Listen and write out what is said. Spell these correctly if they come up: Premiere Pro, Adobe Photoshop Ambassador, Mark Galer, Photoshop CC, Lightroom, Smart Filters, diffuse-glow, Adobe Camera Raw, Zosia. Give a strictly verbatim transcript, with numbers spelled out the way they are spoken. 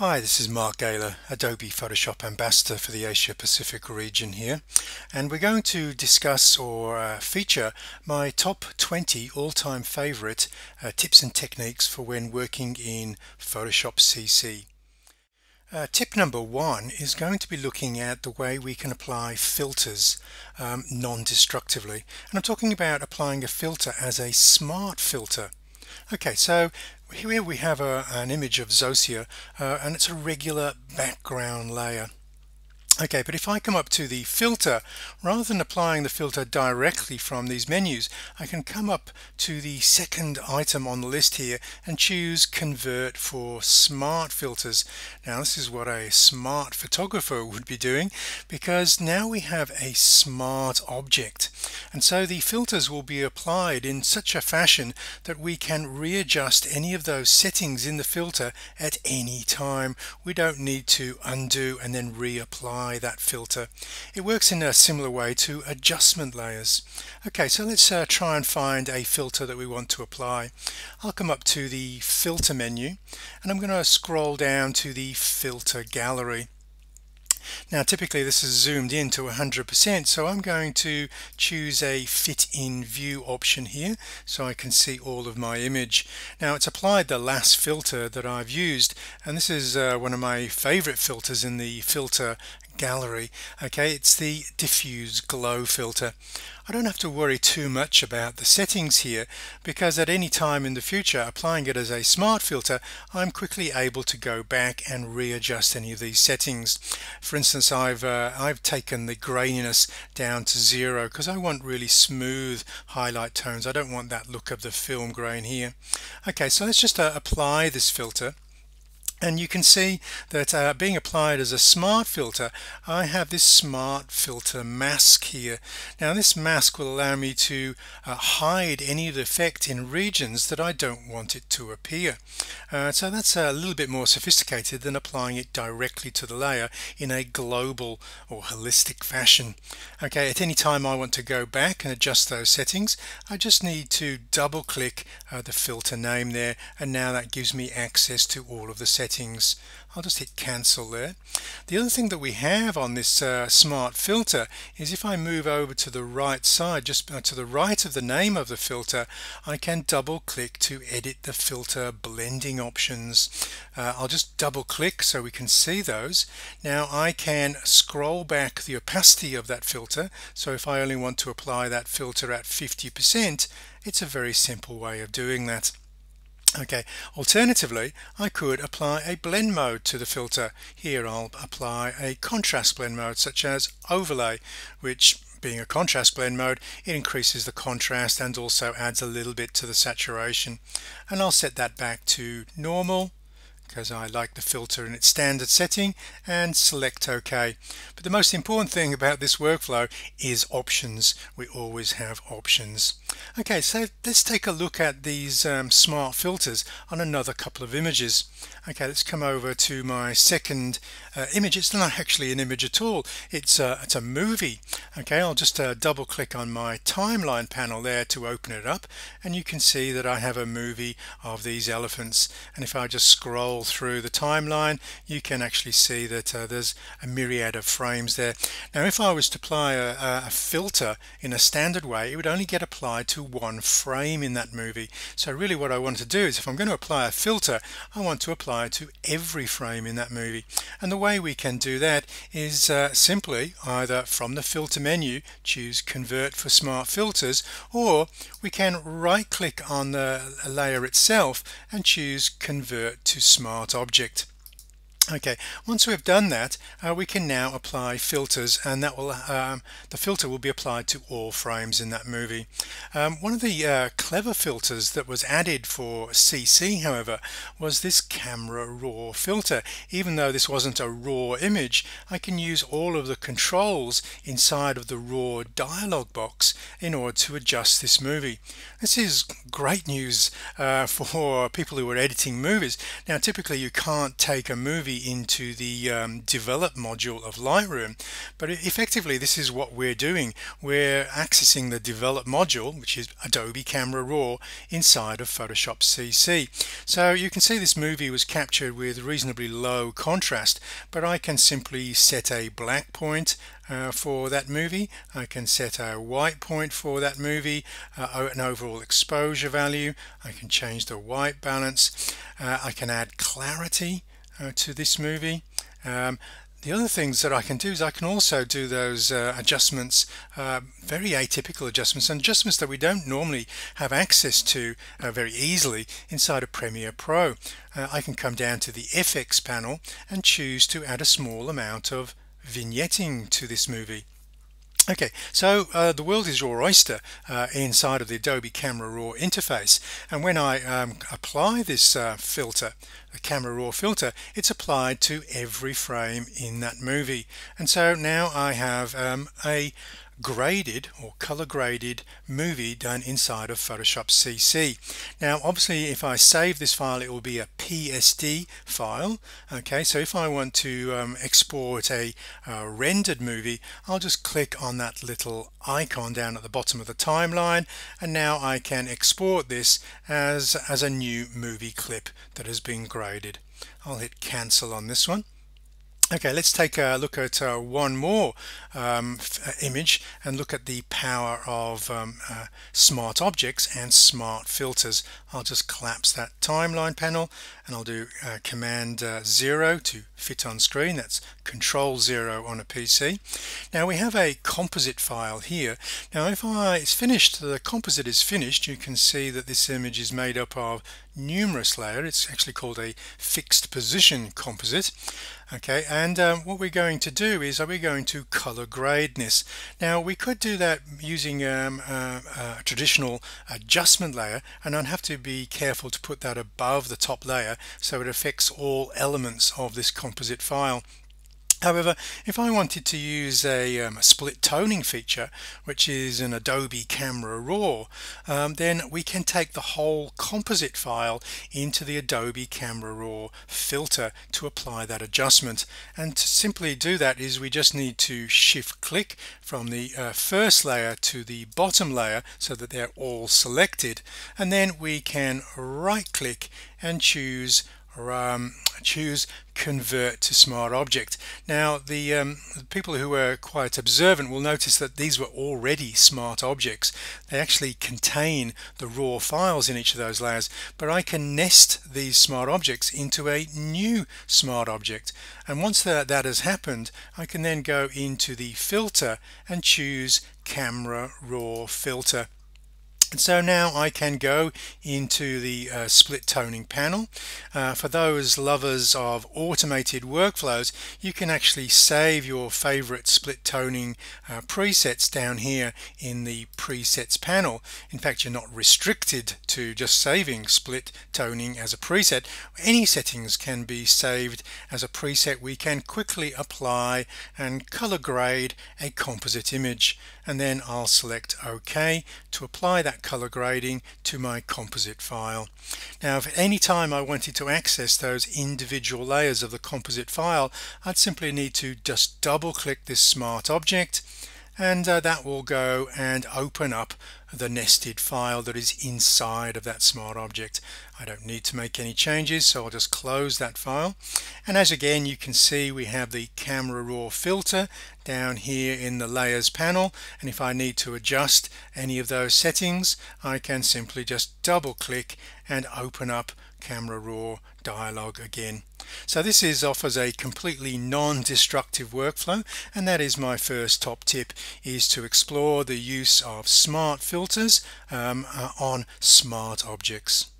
Hi, this is Mark Galer, Adobe Photoshop Ambassador for the Asia Pacific region here, and we're going to discuss or uh, feature my top twenty all-time favorite uh, tips and techniques for when working in Photoshop C C. Uh, tip number one is going to be looking at the way we can apply filters um, non-destructively, and I'm talking about applying a filter as a smart filter. Okay, so here we have a, an image of Zosia uh, and it's a regular background layer. Okay, but if I come up to the filter, rather than applying the filter directly from these menus, I can come up to the second item on the list here and choose Convert for Smart Filters. Now this is what a smart photographer would be doing, because now we have a smart object. And so the filters will be applied in such a fashion that we can readjust any of those settings in the filter at any time. We don't need to undo and then reapply that filter. It works in a similar way to adjustment layers. Okay, so let's uh, try and find a filter that we want to apply. I'll come up to the filter menu and I'm going to scroll down to the filter gallery. Now typically this is zoomed in to one hundred percent, so I'm going to choose a fit in view option here so I can see all of my image. Now it's applied the last filter that I've used, and this is uh, one of my favorite filters in the filter gallery. Okay, it's the diffuse glow filter. I don't have to worry too much about the settings here, because at any time in the future, applying it as a smart filter, I'm quickly able to go back and readjust any of these settings. For instance, I've uh, I've taken the graininess down to zero because I want really smooth highlight tones. I don't want that look of the film grain here. Okay, so let's just uh, apply this filter. And you can see that uh, being applied as a smart filter, I have this smart filter mask here. Now this mask will allow me to uh, hide any of the effect in regions that I don't want it to appear. Uh, so that's a little bit more sophisticated than applying it directly to the layer in a global or holistic fashion. Okay, at any time I want to go back and adjust those settings, I just need to double click uh, the filter name there, and now that gives me access to all of the settings. Settings. I'll just hit cancel there. The other thing that we have on this uh, smart filter is, if I move over to the right side, just uh, to the right of the name of the filter, I can double click to edit the filter blending options. Uh, I'll just double click so we can see those. Now I can scroll back the opacity of that filter, so if I only want to apply that filter at fifty percent, it's a very simple way of doing that. Okay, alternatively, I could apply a blend mode to the filter. Here I'll apply a contrast blend mode such as overlay, which, being a contrast blend mode, it increases the contrast and also adds a little bit to the saturation. And I'll set that back to normal, because I like the filter in its standard setting, and select OK. But the most important thing about this workflow is options. We always have options. Okay, so let's take a look at these um, smart filters on another couple of images. Okay, let's come over to my second uh, image. It's not actually an image at all. It's a, it's a movie. Okay, I'll just uh, double click on my timeline panel there to open it up, and you can see that I have a movie of these elephants. And if I just scroll through the timeline, you can actually see that uh, there's a myriad of frames there. Now if I was to apply a, a filter in a standard way, it would only get applied to one frame in that movie. So really what I want to do is, if I'm going to apply a filter, I want to apply it to every frame in that movie. And the way we can do that is uh, simply either from the filter menu choose Convert for Smart Filters, or we can right click on the layer itself and choose Convert to Smart Object. Okay, once we've done that, uh, we can now apply filters, and that will um, the filter will be applied to all frames in that movie. Um, one of the uh, clever filters that was added for C C, however, was this Camera Raw filter. Even though this wasn't a raw image, I can use all of the controls inside of the raw dialog box in order to adjust this movie. This is great news uh, for people who are editing movies. Now typically you can't take a movie heavy into the um, develop module of Lightroom, but effectively this is what we're doing. We're accessing the develop module, which is Adobe Camera Raw inside of Photoshop C C. So you can see this movie was captured with reasonably low contrast, but I can simply set a black point Uh, for that movie. I can set a white point for that movie, uh, an overall exposure value. I can change the white balance. Uh, I can add clarity uh, to this movie. Um, The other things that I can do is I can also do those uh, adjustments, uh, very atypical adjustments, and adjustments that we don't normally have access to uh, very easily inside of Premiere Pro. Uh, I can come down to the F X panel and choose to add a small amount of vignetting to this movie. Okay, so uh, the world is your oyster uh, inside of the Adobe Camera Raw interface, and when I um, apply this uh, filter, the Camera Raw filter, it's applied to every frame in that movie. And so now I have um, a graded or color graded movie done inside of Photoshop C C. Now obviously if I save this file it will be a P S D file. Okay, so if I want to um, export a uh, rendered movie, I'll just click on that little icon down at the bottom of the timeline, and now I can export this as, as a new movie clip that has been graded. I'll hit cancel on this one. Okay, let's take a look at uh, one more um, image and look at the power of um, uh, smart objects and smart filters. I'll just collapse that timeline panel and I'll do uh, command uh, zero to fit on screen. That's control zero on a P C. Now we have a composite file here. Now if I, it's finished, the composite is finished. You can see that this image is made up of numerous layers. It's actually called a fixed position composite. Okay, and um, what we're going to do is we're going to color grade this. Now we could do that using um, a, a traditional adjustment layer, and I'd have to be careful to put that above the top layer so it affects all elements of this composite file. However, if I wanted to use a, um, a split toning feature, which is an Adobe Camera Raw, um, then we can take the whole composite file into the Adobe Camera Raw filter to apply that adjustment. And to simply do that is we just need to shift click from the uh, first layer to the bottom layer so that they're all selected, and then we can right click and choose Or, um, choose convert to smart object. Now the, um, the people who are quite observant will notice that these were already smart objects. They actually contain the raw files in each of those layers, but I can nest these smart objects into a new smart object, and once that, that has happened, I can then go into the filter and choose Camera Raw filter. And so now I can go into the uh, split toning panel. Uh, for those lovers of automated workflows, you can actually save your favorite split toning uh, presets down here in the presets panel. In fact, you're not restricted to just saving split toning as a preset. Any settings can be saved as a preset. We can quickly apply and color grade a composite image, and then I'll select OK to apply that color grading to my composite file. Now if at any time I wanted to access those individual layers of the composite file, I'd simply need to just double click this smart object, and uh, that will go and open up the nested file that is inside of that smart object. I don't need to make any changes, so I'll just close that file. And as again you can see, we have the Camera Raw filter down here in the layers panel, and if I need to adjust any of those settings, I can simply just double click and open up Camera Raw dialog again. So this is offers a completely non-destructive workflow, and that is my first top tip, is to explore the use of smart filters um, on smart objects.